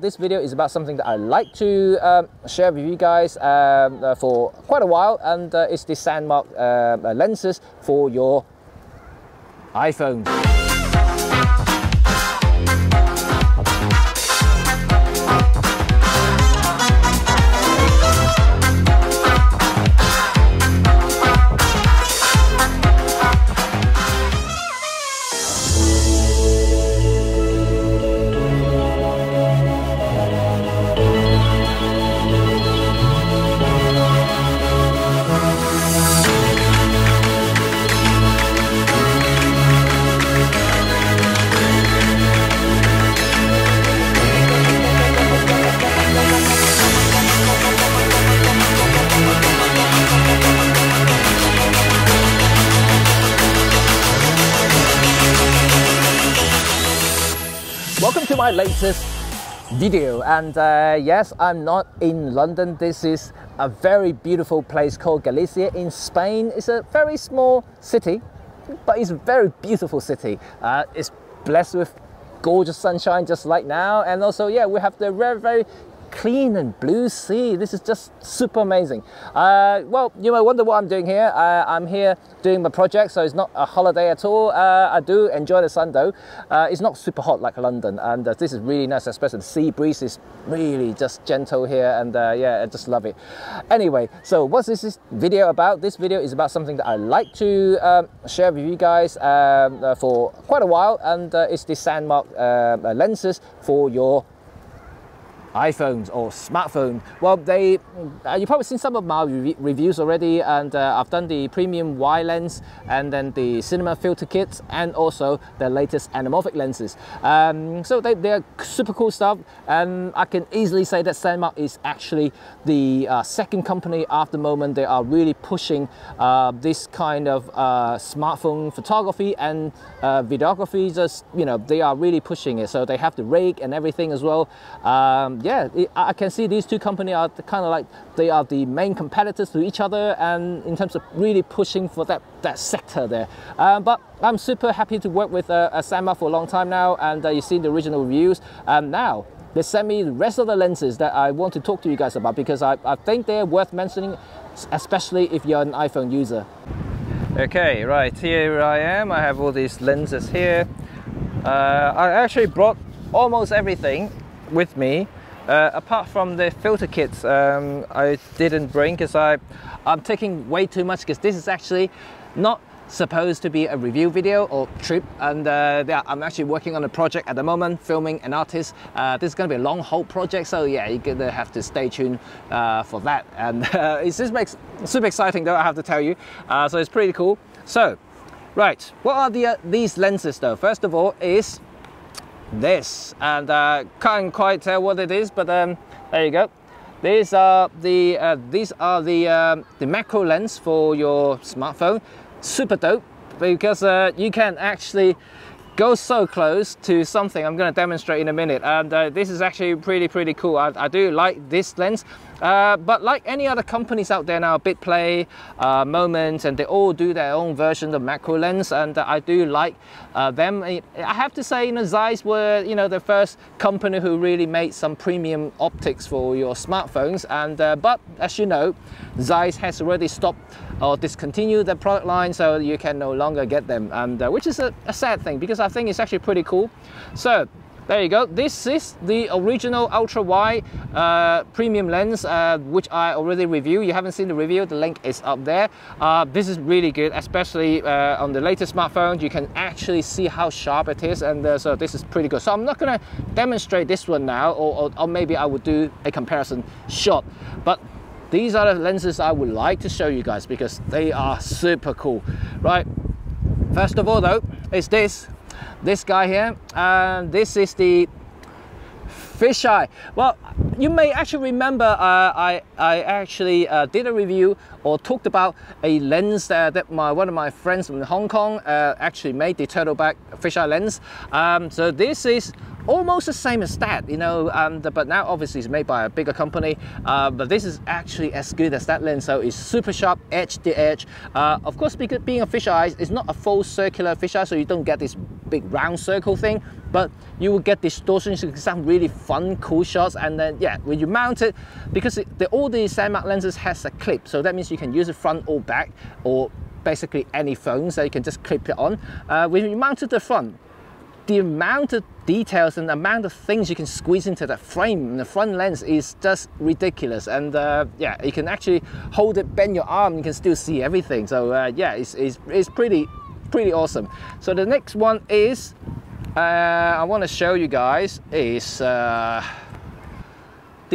This video is about something that I like to share with you guys for quite a while, and it's the Sandmarc lenses for your iPhone. Welcome to my latest video, and yes, I'm not in London. This is a very beautiful place called Galicia in Spain. It's a very small city, but it's a very beautiful city. It's blessed with gorgeous sunshine just like now, and also, yeah, we have the very clean and blue sea. This is just super amazing. Well, you might wonder what I'm doing here. I'm here doing my project, so it's not a holiday at all. I do enjoy the sun though. It's not super hot like London, and this is really nice, especially the sea breeze is really just gentle here, and yeah, I just love it. Anyway, so what's this video about? This video is about something that I like to share with you guys for quite a while, and it's the Sandmarc lenses for your iPhones or smartphone. Well, they you've probably seen some of my reviews already, and I've done the premium wide lens, and then the cinema filter kits, and also the latest anamorphic lenses. So they're super cool stuff, and I can easily say that Sandmarc is actually the second company after Moment. They are really pushing this kind of smartphone photography and videography. Just, you know, they are really pushing it. So they have the rig and everything as well. Yeah, I can see these two companies are kind of like they are the main competitors to each other, and in terms of really pushing for that sector there. But I'm super happy to work with Sandmarc for a long time now, and you've seen the original reviews. And now they sent me the rest of the lenses that I want to talk to you guys about, because I think they're worth mentioning, especially if you're an iPhone user. Okay, right, here I am. I have all these lenses here. I actually brought almost everything with me. Apart from the filter kits, I didn't bring because I'm taking way too much, because this is actually not supposed to be a review video or trip, and yeah, I'm actually working on a project at the moment, filming an artist. This is going to be a long haul project, so yeah, you're going to have to stay tuned for that, and it just makes it super exciting though, I have to tell you. So it's pretty cool. So right, what are these lenses though? First of all is this, and can't quite tell what it is, but there you go. These are the macro lens for your smartphone. Super dope, because you can actually go so close to something. I'm going to demonstrate in a minute, and this is actually pretty cool. I do like this lens, but like any other companies out there now, Bitplay, Moment, and they all do their own version of macro lens, and I do like them. I have to say, you know, Zeiss were, you know, the first company who really made some premium optics for your smartphones, and but as you know, Zeiss has already stopped or discontinued the product line, so you can no longer get them, and which is a sad thing, because I think it's actually pretty cool. So there you go. This is the original ultra wide premium lens, which I already reviewed. You haven't seen the review, the link is up there. This is really good, especially on the latest smartphones. You can actually see how sharp it is, and so this is pretty good. So I'm not going to demonstrate this one now, or maybe I would do a comparison shot, but these are the lenses I would like to show you guys, because they are super cool. Right, first of all though, is this guy here, and this is the fisheye. Well, you may actually remember I actually did a review or talked about a lens that one of my friends from Hong Kong actually made, the turtleback fisheye lens. So this is almost the same as that, you know, but now obviously it's made by a bigger company, but this is actually as good as that lens. So it's super sharp edge to edge. Of course, because being a fisheye, it's not a full circular fisheye, so you don't get this big round circle thing, but you will get distortions, you can some really fun, cool shots. And then yeah, when you mount it, because all the Sandmarc lenses has a clip, so that means you can use it front or back, or basically any phone, so you can just clip it on. When you mount it to the front, the amount of details and the amount of things you can squeeze into that frame and the front lens is just ridiculous. And yeah, you can actually hold it, bend your arm, you can still see everything. So yeah, it's pretty awesome. So the next one is, I want to show you guys, is the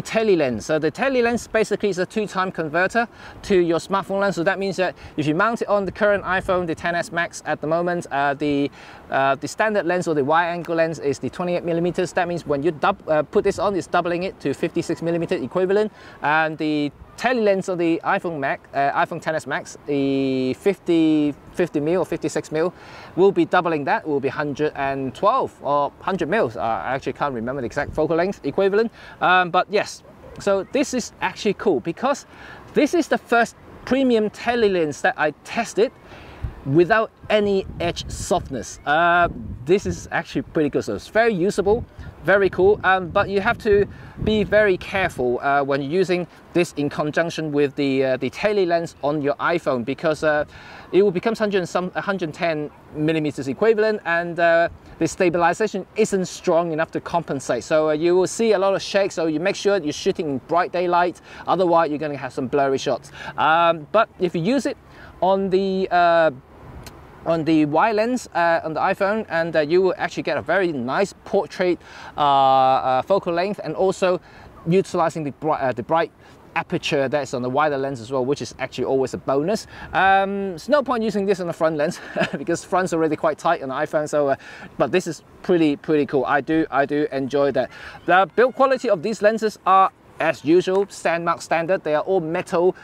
tele lens. So the tele lens basically is a 2x converter to your smartphone lens. So that means that if you mount it on the current iPhone, the XS Max at the moment, the standard lens or the wide angle lens is the 28mm. That means when you put this on, it's doubling it to 56mm equivalent. And the tele lens on the iPhone XS Max, the 50mm or 56mm, will be doubling that, will be 112 or 100mm. I actually can't remember the exact focal length equivalent. But yes, so this is actually cool because this is the first premium tele lens that I tested without any edge softness. This is actually pretty good, so it's very usable, very cool. But you have to be very careful when you're using this in conjunction with the tele lens on your iPhone, because it will become 110mm equivalent, and the stabilization isn't strong enough to compensate. So you will see a lot of shakes, so you make sure you're shooting in bright daylight, otherwise you're going to have some blurry shots. But if you use it on the wide lens on the iPhone, and you will actually get a very nice portrait focal length, and also utilizing the bright aperture that's on the wider lens as well, which is actually always a bonus. It's no point using this on the front lens because front's already quite tight on the iPhone. So, but this is pretty cool. I do enjoy that. The build quality of these lenses are, as usual, Sandmarc standard. They are all metal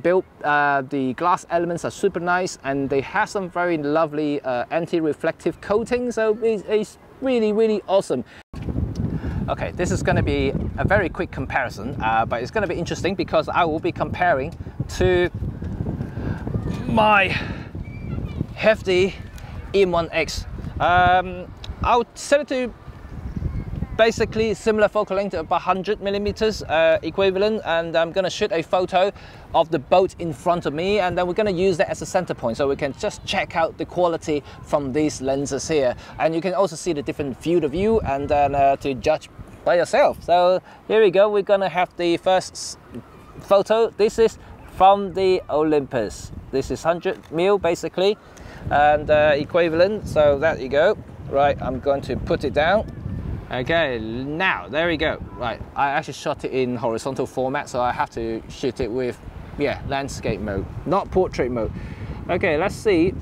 built. The glass elements are super nice, and they have some very lovely anti-reflective coating. So it's really awesome. Okay, this is going to be a very quick comparison, but it's going to be interesting because I will be comparing to my hefty E-M1X. I'll set it to basically similar focal length, about 100mm equivalent, and I'm going to shoot a photo of the boat in front of me, and then we're going to use that as a center point, so we can just check out the quality from these lenses here. And you can also see the different field of view, and then to judge by yourself. So here we go, we're going to have the first photo. This is from the Olympus. This is 100mm basically, and equivalent, so there you go. Right, I'm going to put it down. Okay, now there we go. Right, I actually shot it in horizontal format, so I have to shoot it with, yeah, landscape mode, not portrait mode. Okay, let's see.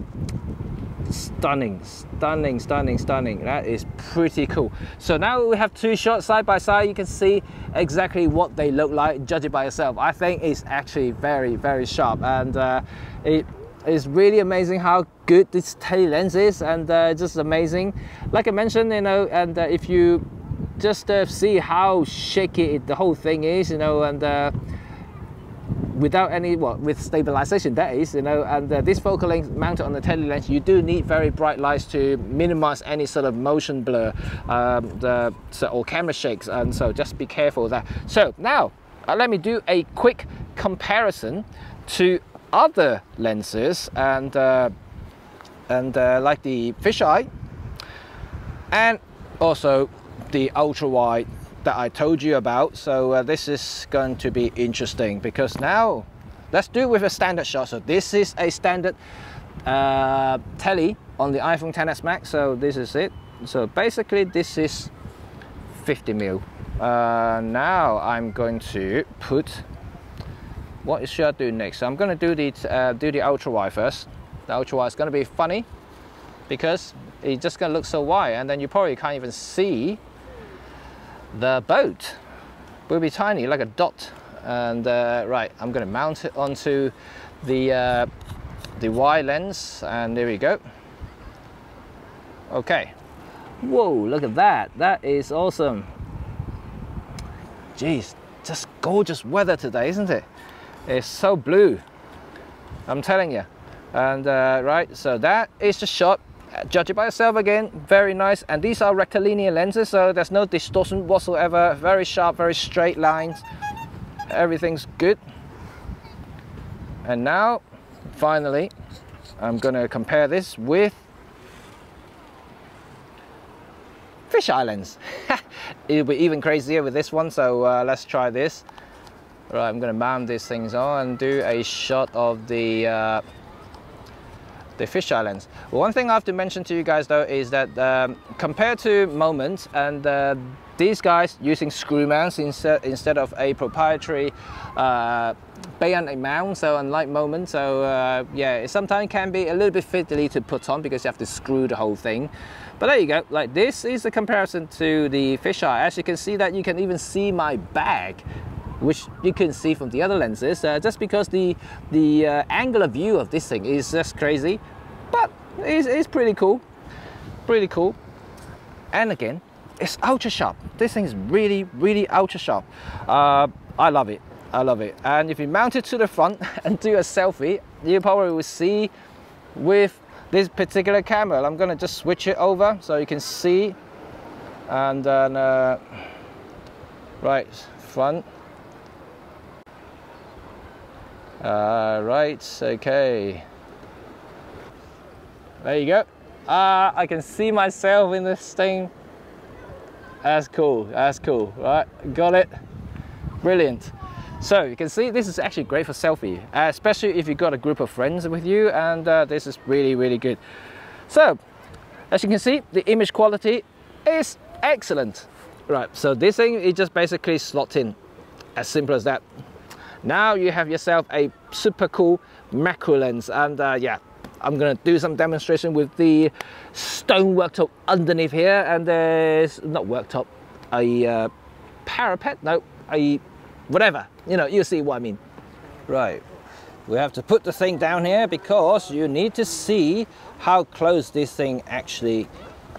Stunning. That is pretty cool. So now we have two shots side by side. You can see exactly what they look like. Judge it by yourself. I think it's actually very sharp, and it's really amazing how good this tele lens is, and just amazing. Like I mentioned, you know, and if you just see how shaky the whole thing is, you know, and without any, well, with stabilization that is, you know, and this focal length mounted on the tele lens, you do need very bright lights to minimize any sort of motion blur or camera shakes, and so just be careful of that. So now let me do a quick comparison to other lenses, and like the fisheye and also the ultra wide that I told you about. So this is going to be interesting, because now let's do it with a standard shot. So this is a standard tele on the iPhone XS Max. So this is it. So basically this is 50mm. Now I'm going to put, what should I do next? I'm going to do the ultra wide first. The ultra wide is going to be funny because it's just going to look so wide, and then you probably can't even see the boat. It will be tiny, like a dot. And right, I'm going to mount it onto the wide lens, and there we go. Okay, Whoa, look at that. That is awesome. Jeez, just gorgeous weather today, isn't it? It's so blue, I'm telling you. And right, so that is the shot. Judge it by yourself again. Very nice. And these are rectilinear lenses, so there's no distortion whatsoever. Very sharp, very straight lines. Everything's good. And now, finally, I'm going to compare this with fisheye lens. It'll be even crazier with this one, so let's try this. Right, I'm going to mount these things on and do a shot of the fisheye lens. Well, one thing I have to mention to you guys though is that compared to Moment and these guys using screw mounts instead of a proprietary bayonet mount, so unlike Moment, so yeah, it sometimes can be a little bit fiddly to put on because you have to screw the whole thing. But there you go, like this is the comparison to the fisheye. As you can see that you can even see my bag, which you can see from the other lenses, just because the angular view of this thing is just crazy, but it's pretty cool, pretty cool. And again, it's ultra sharp. This thing is really, really ultra sharp. I love it, I love it. And if you mount it to the front and do a selfie, you probably will see with this particular camera. I'm gonna just switch it over so you can see, and then right front. Right, okay, there you go. I can see myself in this thing. That's cool, that's cool. Right, got it, brilliant. So you can see this is actually great for selfie, especially if you've got a group of friends with you, and this is really, really good. So as you can see, the image quality is excellent. Right, so this thing is just basically slot in, as simple as that. Now you have yourself a super cool macro lens, and yeah, I'm gonna do some demonstration with the stone worktop underneath here, and there's not worktop, a parapet, no, a whatever, you know, you see what I mean. Right, we have to put the thing down here because you need to see how close this thing actually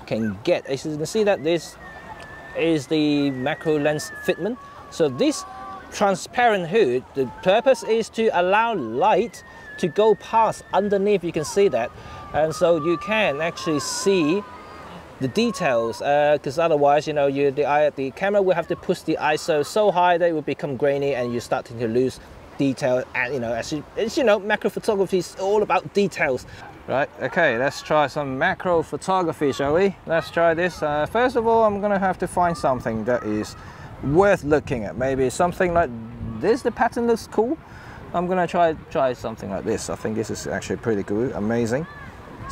can get. As you can see that this is the macro lens fitment, so this transparent hood, the purpose is to allow light to go past underneath. You can see that, and so you can actually see the details, because otherwise, you know, the camera will have to push the ISO so high that it will become grainy and you're starting to lose detail. And you know, as you know, macro photography is all about details. Right, okay, let's try some macro photography, shall we? Let's try this. First of all, I'm gonna have to find something that is worth looking at. Maybe something like this. The pattern looks cool. I'm gonna try something like this. I think this is actually pretty good, amazing.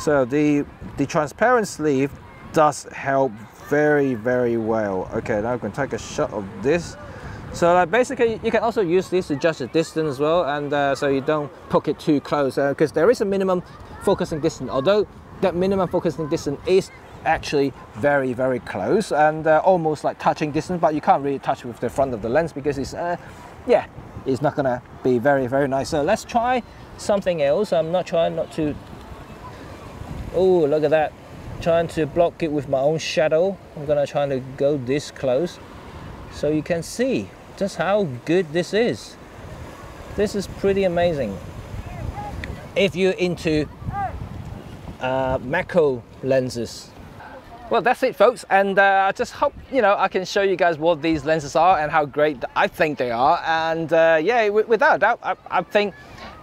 So the transparent sleeve does help very, very well. Okay, now I'm gonna take a shot of this. So basically you can also use this to judge the distance as well, and so you don't poke it too close, because there is a minimum focusing distance, although that minimum focusing distance is actually very, very close, and almost like touching distance, but you can't really touch with the front of the lens because it's yeah, it's not gonna be very, very nice. So let's try something else. I'm not trying not to, oh look at that, trying to block it with my own shadow. I'm gonna try to go this close so you can see just how good this is. This is pretty amazing if you're into macro lenses. Well, that's it folks, and I just hope, you know, I can show you guys what these lenses are and how great I think they are. And yeah, without a doubt, I think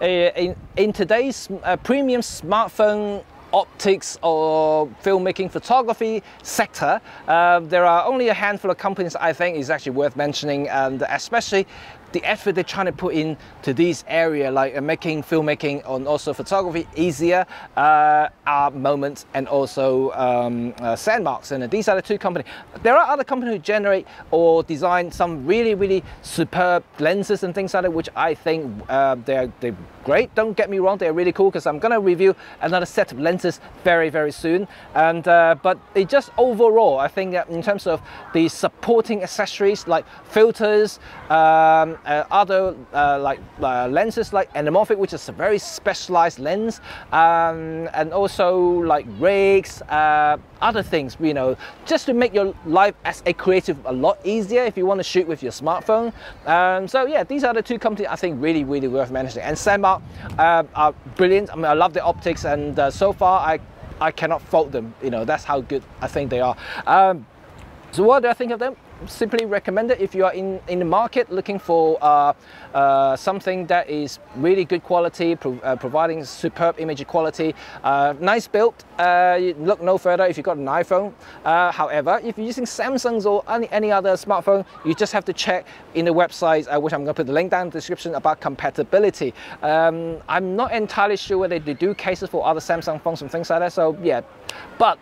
in today's premium smartphone optics or filmmaking photography sector, there are only a handful of companies I think is actually worth mentioning, and especially the effort they're trying to put in to this area, like making filmmaking and also photography easier, are Moment and also Sandmarc. And these are the two companies. There are other companies who generate or design some really, really superb lenses and things like that, which I think they're great. Don't get me wrong, they're really cool, because I'm going to review another set of lenses lenses very soon. And but it just overall, I think that in terms of the supporting accessories like filters, other lenses like anamorphic, which is a very specialized lens, and also like rigs, other things, you know, just to make your life as a creative a lot easier if you want to shoot with your smartphone. So yeah, these are the two companies I think really worth managing. And Sandmarc are brilliant. I mean, I love the optics, and so far I cannot fault them. You know, that's how good I think they are. So what do I think of them? Simply recommend it if you are in the market looking for something that is really good quality, providing superb image quality, nice build. Look no further if you've got an iPhone. However, if you're using Samsung's or any other smartphone, you just have to check in the website, which I'm going to put the link down in the description, about compatibility. I'm not entirely sure whether they do cases for other Samsung phones and things like that. So yeah, but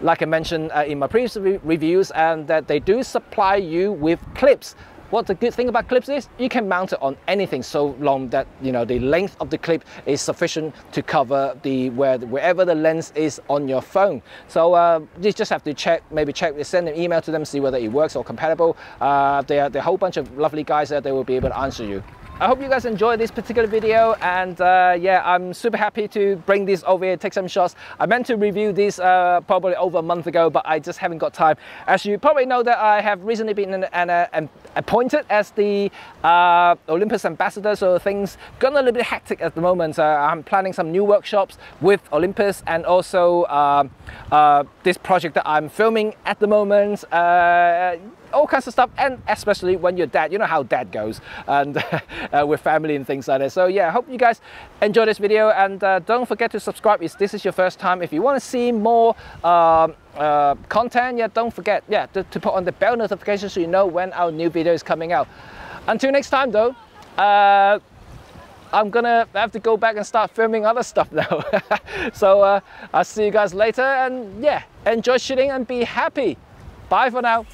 like I mentioned in my previous reviews, and that they do supply you with clips. What the good thing about clips is you can mount it on anything so long that, you know, the length of the clip is sufficient to cover the wherever the lens is on your phone. So you just have to check, send an email to them, see whether it works or compatible. There are a whole bunch of lovely guys there. They will be able to answer you. I hope you guys enjoyed this particular video, and yeah, I'm super happy to bring this over here, take some shots. I meant to review this probably over a month ago, but I just haven't got time. As you probably know, that I have recently been appointed as the Olympus ambassador, so things got a little bit hectic at the moment. I'm planning some new workshops with Olympus, and also this project that I'm filming at the moment. All kinds of stuff, and especially when you're dad, you know how dad goes, and with family and things like that. So yeah, I hope you guys enjoy this video, and don't forget to subscribe if this is your first time. If you want to see more content, yeah, don't forget, yeah, to put on the bell notification so you know when our new video is coming out. Until next time though, I'm gonna have to go back and start filming other stuff now. So I'll see you guys later, and yeah, enjoy shooting and be happy. Bye for now.